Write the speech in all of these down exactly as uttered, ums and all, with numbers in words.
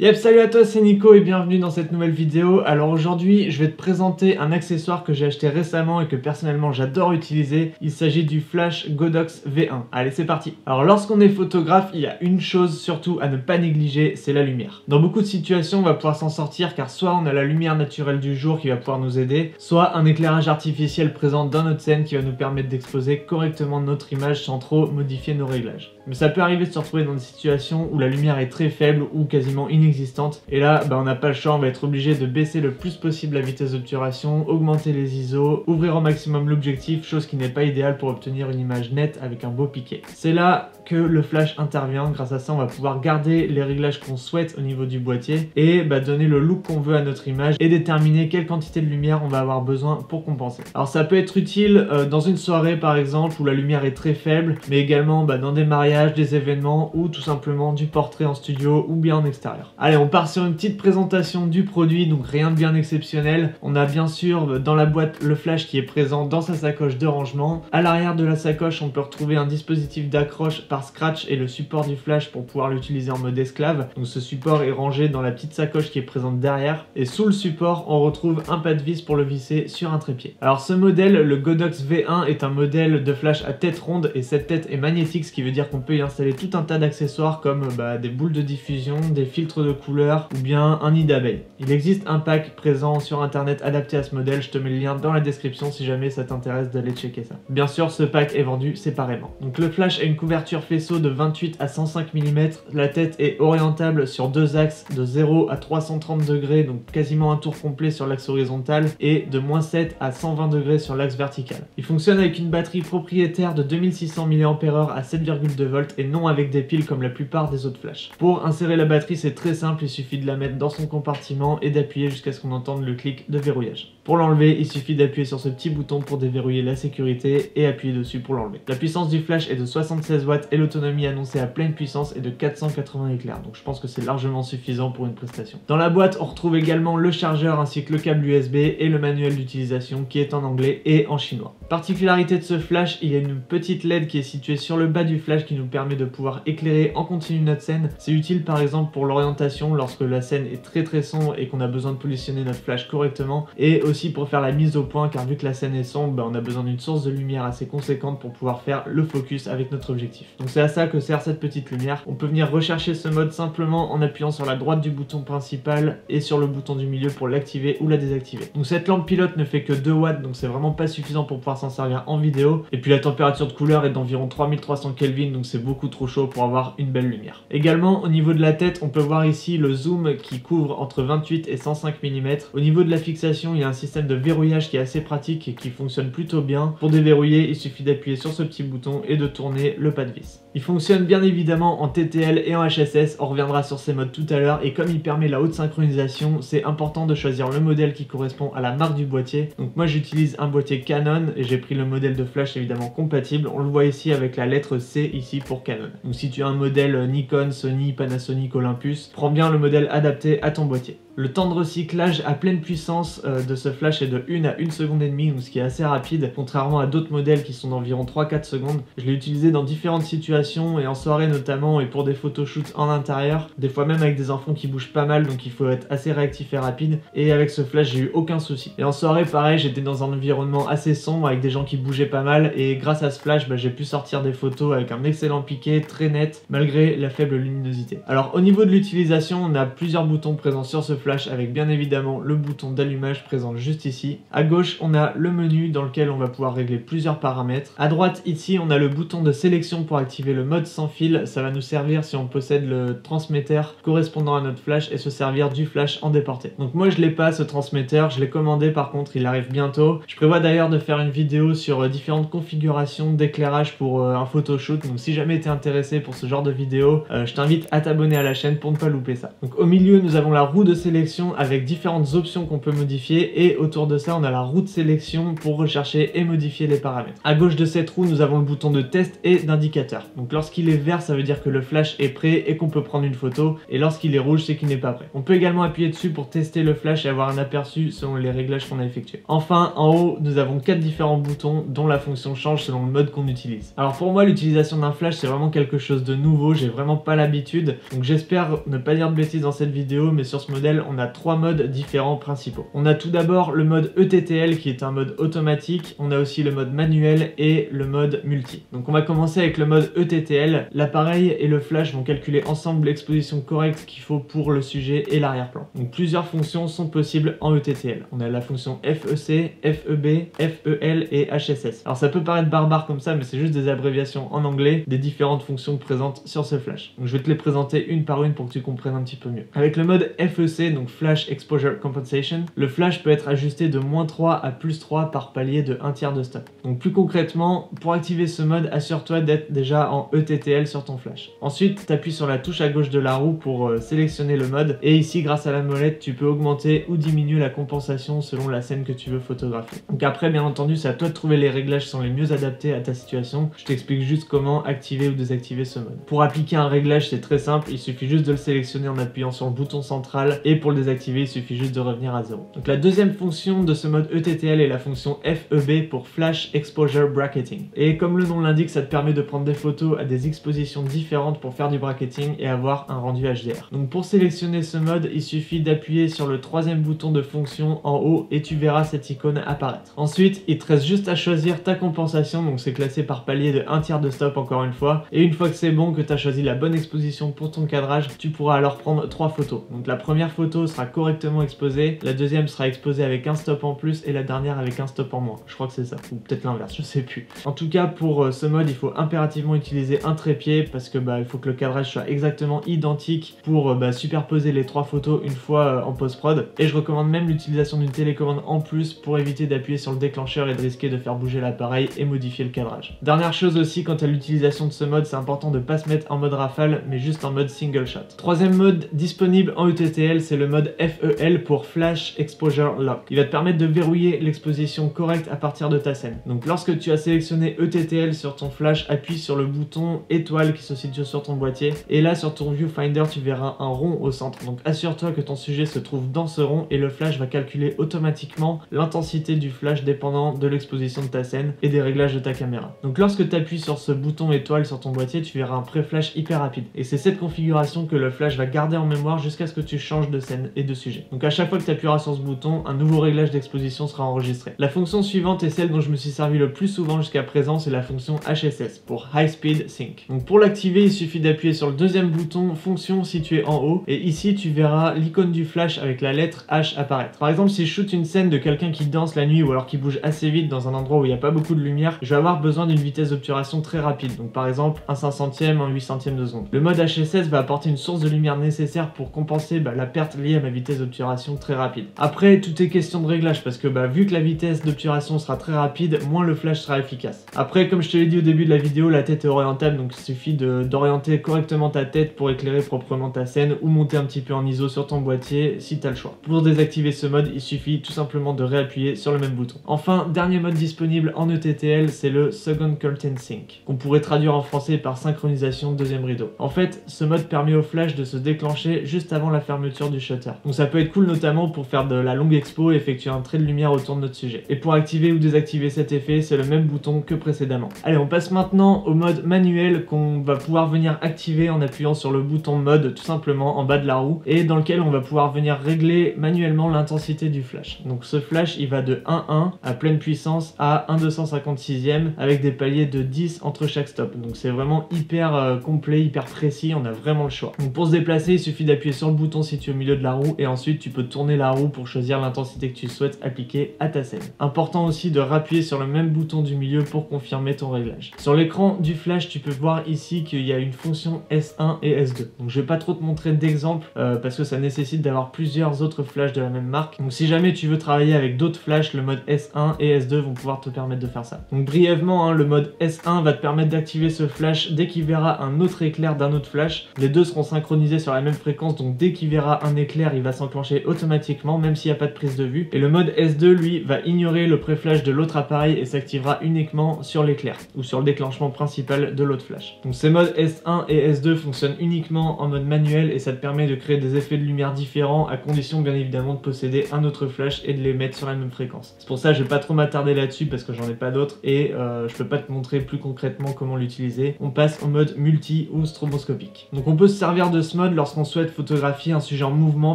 Yep, salut à toi, c'est Nico et bienvenue dans cette nouvelle vidéo. Alors aujourd'hui, je vais te présenter un accessoire que j'ai acheté récemment et que personnellement j'adore utiliser. Il s'agit du flash Godox V un. Allez, c'est parti. Alors lorsqu'on est photographe, il y a une chose surtout à ne pas négliger, c'est la lumière. Dans beaucoup de situations, on va pouvoir s'en sortir car soit on a la lumière naturelle du jour qui va pouvoir nous aider, soit un éclairage artificiel présent dans notre scène qui va nous permettre d'exposer correctement notre image sans trop modifier nos réglages. Mais ça peut arriver de se retrouver dans des situations où la lumière est très faible ou quasiment inexistante. Existante. Et là, bah, on n'a pas le choix, on va être obligé de baisser le plus possible la vitesse d'obturation, augmenter les I S O, ouvrir au maximum l'objectif, chose qui n'est pas idéale pour obtenir une image nette avec un beau piqué. C'est là que le flash intervient. Grâce à ça, on va pouvoir garder les réglages qu'on souhaite au niveau du boîtier et bah, donner le look qu'on veut à notre image et déterminer quelle quantité de lumière on va avoir besoin pour compenser. Alors ça peut être utile euh, dans une soirée par exemple où la lumière est très faible, mais également bah, dans des mariages, des événements ou tout simplement du portrait en studio ou bien en extérieur. Allez, on part sur une petite présentation du produit, donc rien de bien exceptionnel. On a bien sûr dans la boîte le flash qui est présent dans sa sacoche de rangement. À l'arrière de la sacoche, on peut retrouver un dispositif d'accroche par scratch et le support du flash pour pouvoir l'utiliser en mode esclave. Donc ce support est rangé dans la petite sacoche qui est présente derrière. Et sous le support, on retrouve un pas de vis pour le visser sur un trépied. Alors ce modèle, le Godox V un, est un modèle de flash à tête ronde et cette tête est magnétique, ce qui veut dire qu'on peut y installer tout un tas d'accessoires comme bah, des boules de diffusion, des filtres de de couleur ou bien un nid d'abeille. Il existe un pack présent sur internet adapté à ce modèle, je te mets le lien dans la description si jamais ça t'intéresse d'aller checker ça. Bien sûr, ce pack est vendu séparément. Donc le flash a une couverture faisceau de vingt-huit à cent cinq millimètres, la tête est orientable sur deux axes de zéro à trois cent trente degrés, donc quasiment un tour complet sur l'axe horizontal et de moins sept à cent vingt degrés sur l'axe vertical. Il fonctionne avec une batterie propriétaire de deux mille six cents milliampères heure à sept virgule deux volts et non avec des piles comme la plupart des autres flashs. Pour insérer la batterie, c'est très simple, il suffit de la mettre dans son compartiment et d'appuyer jusqu'à ce qu'on entende le clic de verrouillage. Pour l'enlever, il suffit d'appuyer sur ce petit bouton pour déverrouiller la sécurité et appuyer dessus pour l'enlever. La puissance du flash est de soixante-seize watts et l'autonomie annoncée à pleine puissance est de quatre cent quatre-vingts éclairs, donc je pense que c'est largement suffisant pour une prestation. Dans la boîte, on retrouve également le chargeur ainsi que le câble U S B et le manuel d'utilisation qui est en anglais et en chinois. Particularité de ce flash, il y a une petite L E D qui est située sur le bas du flash qui nous permet de pouvoir éclairer en continu notre scène. C'est utile par exemple pour l'orientation lorsque la scène est très très sombre et qu'on a besoin de positionner notre flash correctement, et aussi pour faire la mise au point car vu que la scène est sombre, bah, on a besoin d'une source de lumière assez conséquente pour pouvoir faire le focus avec notre objectif. Donc c'est à ça que sert cette petite lumière. On peut venir rechercher ce mode simplement en appuyant sur la droite du bouton principal et sur le bouton du milieu pour l'activer ou la désactiver. Donc cette lampe pilote ne fait que deux watts, donc c'est vraiment pas suffisant pour pouvoir s'en servir en vidéo, et puis la température de couleur est d'environ trois mille trois cents kelvin, donc c'est beaucoup trop chaud pour avoir une belle lumière. Également au niveau de la tête, on peut voir ici Ici, le zoom qui couvre entre vingt-huit et cent cinq millimètres. Au niveau de la fixation, il y a un système de verrouillage qui est assez pratique et qui fonctionne plutôt bien. Pour déverrouiller, il suffit d'appuyer sur ce petit bouton et de tourner le pas de vis. Il fonctionne bien évidemment en T T L et en H S S, on reviendra sur ces modes tout à l'heure, et comme il permet la haute synchronisation, c'est important de choisir le modèle qui correspond à la marque du boîtier. Donc moi j'utilise un boîtier Canon et j'ai pris le modèle de flash évidemment compatible, on le voit ici avec la lettre C ici pour Canon. Donc si tu as un modèle Nikon, Sony, Panasonic, Olympus, prends bien le modèle adapté à ton boîtier. Le temps de recyclage à pleine puissance de ce flash est de une à une seconde et demie, donc ce qui est assez rapide, contrairement à d'autres modèles qui sont d'environ trois à quatre secondes. Je l'ai utilisé dans différentes situations et en soirée notamment, et pour des photoshoots en intérieur, des fois même avec des enfants qui bougent pas mal, donc il faut être assez réactif et rapide, et avec ce flash j'ai eu aucun souci. Et en soirée pareil, j'étais dans un environnement assez sombre avec des gens qui bougeaient pas mal, et grâce à ce flash bah, j'ai pu sortir des photos avec un excellent piqué, très net, malgré la faible luminosité. Alors au niveau de l'utilisation, on a plusieurs boutons présents sur ce flash flash avec bien évidemment le bouton d'allumage présent juste ici. À gauche, on a le menu dans lequel on va pouvoir régler plusieurs paramètres. À droite, ici, on a le bouton de sélection pour activer le mode sans fil. Ça va nous servir si on possède le transmetteur correspondant à notre flash et se servir du flash en déporté. Donc moi, je l'ai pas ce transmetteur, je l'ai commandé par contre, il arrive bientôt. Je prévois d'ailleurs de faire une vidéo sur différentes configurations d'éclairage pour euh, un photoshoot. Donc si jamais tu es intéressé pour ce genre de vidéo, euh, je t'invite à t'abonner à la chaîne pour ne pas louper ça. Donc au milieu, nous avons la roue de sélection avec différentes options qu'on peut modifier, et et autour de ça on a la roue de sélection pour rechercher et modifier les paramètres. À gauche de cette roue nous avons le bouton de test et d'indicateur. Donc lorsqu'il est vert ça veut dire que le flash est prêt et qu'on peut prendre une photo, et lorsqu'il est rouge c'est qu'il n'est pas prêt. On peut également appuyer dessus pour tester le flash et avoir un aperçu selon les réglages qu'on a effectués. Enfin en haut nous avons quatre différents boutons dont la fonction change selon le mode qu'on utilise. Alors pour moi l'utilisation d'un flash c'est vraiment quelque chose de nouveau, j'ai vraiment pas l'habitude, donc j'espère ne pas dire de bêtises dans cette vidéo, mais sur ce modèle on a trois modes différents principaux. On a tout d'abord le mode E T T L qui est un mode automatique, on a aussi le mode manuel et le mode multi. Donc on va commencer avec le mode E T T L, l'appareil et le flash vont calculer ensemble l'exposition correcte qu'il faut pour le sujet et l'arrière-plan. Donc plusieurs fonctions sont possibles en E T T L. On a la fonction F E C, F E B, F E L et H S S. Alors ça peut paraître barbare comme ça mais c'est juste des abréviations en anglais des différentes fonctions présentes sur ce flash. Donc je vais te les présenter une par une pour que tu comprennes un petit peu mieux. Avec le mode F E C, donc Flash Exposure Compensation, le flash peut être ajusté de moins trois à plus trois par palier de un tiers de stop. Donc plus concrètement, pour activer ce mode, assure-toi d'être déjà en E T T L sur ton flash. Ensuite, t'appuies sur la touche à gauche de la roue pour euh, sélectionner le mode, et ici grâce à la molette, tu peux augmenter ou diminuer la compensation selon la scène que tu veux photographier. Donc après, bien entendu, c'est à toi de trouver les réglages qui sont les mieux adaptés à ta situation. Je t'explique juste comment activer ou désactiver ce mode. Pour appliquer un réglage, c'est très simple, il suffit juste de le sélectionner en appuyant sur le bouton central, et pour le désactiver, il suffit juste de revenir à zéro. Donc la deuxième fonction de ce mode E T T L est la fonction F E B pour Flash Exposure Bracketing. Et comme le nom l'indique, ça te permet de prendre des photos à des expositions différentes pour faire du bracketing et avoir un rendu H D R. Donc pour sélectionner ce mode, il suffit d'appuyer sur le troisième bouton de fonction en haut et tu verras cette icône apparaître. Ensuite, il te reste juste à choisir ta compensation, donc c'est classé par palier de un tiers de stop encore une fois. Et une fois que c'est bon, que tu as choisi la bonne exposition pour ton cadrage, tu pourras alors prendre trois photos. Donc la première photo sera correctement exposée, la deuxième sera exposée avec un stop en plus et la dernière avec un stop en moins. Je crois que c'est ça, ou peut-être l'inverse, je sais plus. En tout cas pour euh, ce mode il faut impérativement utiliser un trépied parce que bah, il faut que le cadrage soit exactement identique pour euh, bah, superposer les trois photos une fois euh, en post-prod, et je recommande même l'utilisation d'une télécommande en plus pour éviter d'appuyer sur le déclencheur et de risquer de faire bouger l'appareil et modifier le cadrage. Dernière chose aussi quant à l'utilisation de ce mode, c'est important de pas se mettre en mode rafale mais juste en mode single shot. Troisième mode disponible en E T T L, c'est le mode F E L pour Flash Exposure Lock. Il va te permettre de verrouiller l'exposition correcte à partir de ta scène. Donc lorsque tu as sélectionné E T T L sur ton flash, appuie sur le bouton étoile qui se situe sur ton boîtier et là sur ton viewfinder tu verras un rond au centre. Donc assure-toi que ton sujet se trouve dans ce rond et le flash va calculer automatiquement l'intensité du flash dépendant de l'exposition de ta scène et des réglages de ta caméra. Donc lorsque tu appuies sur ce bouton étoile sur ton boîtier, tu verras un pré-flash hyper rapide et c'est cette configuration que le flash va garder en mémoire jusqu'à ce que tu changes de scène et de sujet. Donc à chaque fois que tu appuieras sur ce bouton, un nouveau réglage d'exposition sera enregistré. La fonction suivante est celle dont je me suis servi le plus souvent jusqu'à présent, c'est la fonction H S S pour High Speed Sync. Donc pour l'activer, il suffit d'appuyer sur le deuxième bouton fonction situé en haut et ici tu verras l'icône du flash avec la lettre H apparaître. Par exemple, si je shoot une scène de quelqu'un qui danse la nuit ou alors qui bouge assez vite dans un endroit où il n'y a pas beaucoup de lumière, je vais avoir besoin d'une vitesse d'obturation très rapide, donc par exemple un cinq centième, un huit centième de seconde. Le mode H S S va apporter une source de lumière nécessaire pour compenser bah, la perte liée à ma vitesse d'obturation très rapide. Après, tout est question de réglage parce que bah, vu que la vitesse d'obturation sera très rapide, moins le flash sera efficace. Après, comme je te l'ai dit au début de la vidéo, la tête est orientable, donc il suffit d'orienter correctement ta tête pour éclairer proprement ta scène ou monter un petit peu en I S O sur ton boîtier si tu as le choix. Pour désactiver ce mode, il suffit tout simplement de réappuyer sur le même bouton. Enfin, dernier mode disponible en E T T L, c'est le Second Curtain Sync, qu'on pourrait traduire en français par synchronisation deuxième rideau. En fait, ce mode permet au flash de se déclencher juste avant la fermeture du shutter. Donc ça peut être cool notamment pour faire de la longue expo et effectuer un trait de lumière autour de notre sujet. Et pour activer ou désactiver cet effet, c'est le même bouton que précédemment. Allez, on passe maintenant au mode manuel qu'on va pouvoir venir activer en appuyant sur le bouton mode tout simplement en bas de la roue et dans lequel on va pouvoir venir régler manuellement l'intensité du flash. Donc ce flash il va de un virgule un à pleine puissance à un deux cent cinquante-sixième avec des paliers de dix entre chaque stop. Donc c'est vraiment hyper euh, complet, hyper précis, on a vraiment le choix. Donc pour se déplacer, il suffit d'appuyer sur le bouton situé au milieu de la roue et ensuite tu peux tourner la roue pour choisir l'intensité que tu souhaites appliquer à ta scène. Important aussi de rappuyer sur le même bouton du milieu pour confirmer ton réglage. Sur l'écran du flash, tu peux voir ici qu'il y a une fonction S un et S deux. Donc je vais pas trop te montrer d'exemple euh, parce que ça nécessite d'avoir plusieurs autres flashs de la même marque. Donc si jamais tu veux travailler avec d'autres flashs, le mode S un et S deux vont pouvoir te permettre de faire ça. Donc brièvement, hein, le mode S un va te permettre d'activer ce flash dès qu'il verra un autre éclair d'un autre flash. Les deux seront synchronisés sur la même fréquence, donc dès qu'il verra un éclair, il va s'enclencher automatiquement même s'il n'y a pas de prise de de vue, et le mode S deux lui va ignorer le pré-flash de l'autre appareil et s'activera uniquement sur l'éclair ou sur le déclenchement principal de l'autre flash. Donc ces modes S un et S deux fonctionnent uniquement en mode manuel et ça te permet de créer des effets de lumière différents à condition bien évidemment de posséder un autre flash et de les mettre sur la même fréquence. C'est pour ça que je vais pas trop m'attarder là-dessus parce que j'en ai pas d'autres et euh, je peux pas te montrer plus concrètement comment l'utiliser. On passe en mode multi ou stroboscopique. Donc on peut se servir de ce mode lorsqu'on souhaite photographier un sujet en mouvement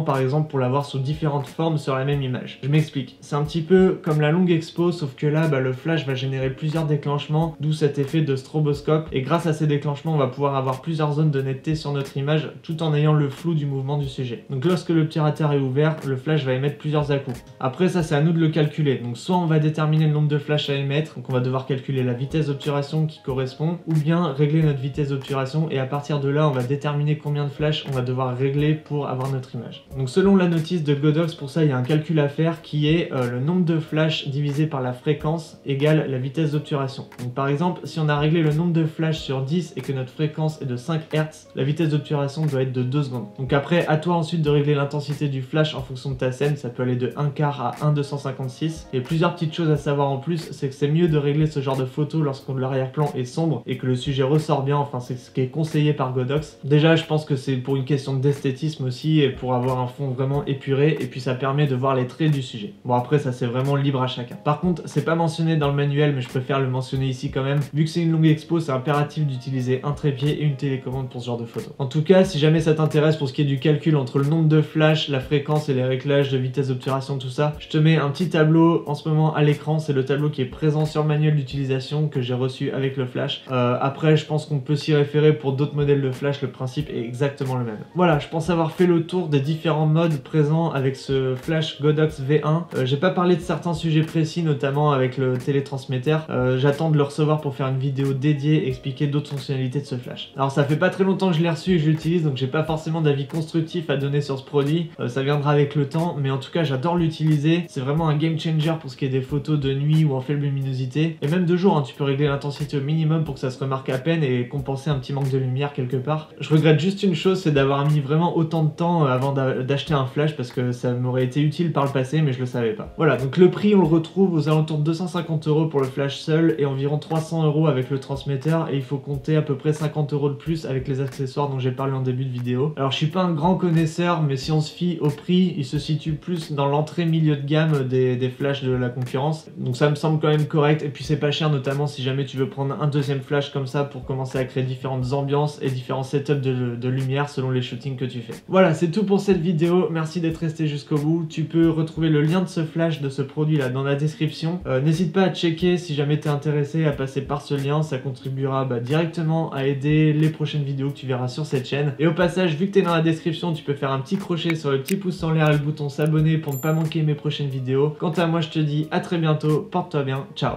par exemple pour l'avoir sous différentes formes sur la même image. Je m'explique, c'est un petit peu comme la longue expo sauf que là bah, le flash va générer plusieurs déclenchements d'où cet effet de stroboscope et grâce à ces déclenchements on va pouvoir avoir plusieurs zones de netteté sur notre image tout en ayant le flou du mouvement du sujet. Donc lorsque le petit rater est ouvert, le flash va émettre plusieurs à-coups. Après ça c'est à nous de le calculer, donc soit on va déterminer le nombre de flashs à émettre, donc on va devoir calculer la vitesse d'obturation qui correspond, ou bien régler notre vitesse d'obturation et à partir de là on va déterminer combien de flashs on va devoir régler pour avoir notre image. Donc selon la notice de Godox, pour ça il y a un calcul à faire qui est euh, le nombre de flashs divisé par la fréquence égale la vitesse d'obturation. Donc par exemple si on a réglé le nombre de flashs sur dix et que notre fréquence est de cinq hertz, la vitesse d'obturation doit être de deux secondes. Donc après à toi ensuite de régler l'intensité du flash en fonction de ta scène, ça peut aller de un quart à un deux cent cinquante-six. Et plusieurs petites choses à savoir en plus, c'est que c'est mieux de régler ce genre de photo lorsqu'on l'arrière-plan est sombre et que le sujet ressort bien, enfin c'est ce qui est conseillé par Godox. Déjà je pense que c'est pour une question d'esthétisme aussi et pour avoir un fond vraiment épuré et puis ça permet de voir les traits du sujet. Bon après ça c'est vraiment libre à chacun. Par contre c'est pas mentionné dans le manuel mais je préfère le mentionner ici quand même. Vu que c'est une longue expo c'est impératif d'utiliser un trépied et une télécommande pour ce genre de photo. En tout cas si jamais ça t'intéresse pour ce qui est du calcul entre le nombre de flashs, la fréquence et les réglages de vitesse d'obturation tout ça, je te mets un petit tableau en ce moment à l'écran, c'est le tableau qui est présent sur le manuel d'utilisation que j'ai reçu avec le flash. Euh, après je pense qu'on peut s'y référer pour d'autres modèles de flash, le principe est exactement le même. Voilà, je pense avoir fait le tour des différents modes présents avec ce flash Godox V un. Euh, j'ai pas parlé de certains sujets précis, notamment avec le télétransmetteur. Euh, J'attends de le recevoir pour faire une vidéo dédiée, expliquer d'autres fonctionnalités de ce flash. Alors ça fait pas très longtemps que je l'ai reçu et je l'utilise, donc j'ai pas forcément d'avis constructif à donner sur ce produit. Euh, ça viendra avec le temps, mais en tout cas j'adore l'utiliser. C'est vraiment un game changer pour ce qui est des photos de nuit ou en faible luminosité. Et même de jour, hein, tu peux régler l'intensité au minimum pour que ça se remarque à peine et compenser un petit manque de lumière quelque part. Je regrette juste une chose, c'est d'avoir mis vraiment autant de temps avant d'acheter un flash parce que ça m'aurait été utile par le passé mais je le savais pas. Voilà, donc le prix on le retrouve aux alentours de deux cent cinquante euros pour le flash seul et environ trois cents euros avec le transmetteur et il faut compter à peu près cinquante euros de plus avec les accessoires dont j'ai parlé en début de vidéo. Alors je suis pas un grand connaisseur mais si on se fie au prix, il se situe plus dans l'entrée milieu de gamme des, des flashs de la concurrence. Donc ça me semble quand même correct et puis c'est pas cher notamment si jamais tu veux prendre un deuxième flash comme ça pour commencer à créer différentes ambiances et différents setups de, de lumière selon les shootings que tu fais. Voilà, c'est tout pour cette vidéo, merci d'être resté jusqu'au bout. Tu peux retrouver le lien de ce flash, de ce produit là dans la description. Euh, n'hésite pas à checker si jamais t'es intéressé à passer par ce lien, ça contribuera bah, directement à aider les prochaines vidéos que tu verras sur cette chaîne. Et au passage, vu que t'es dans la description, tu peux faire un petit crochet sur le petit pouce en l'air et le bouton s'abonner pour ne pas manquer mes prochaines vidéos. Quant à moi, je te dis à très bientôt, porte-toi bien, ciao.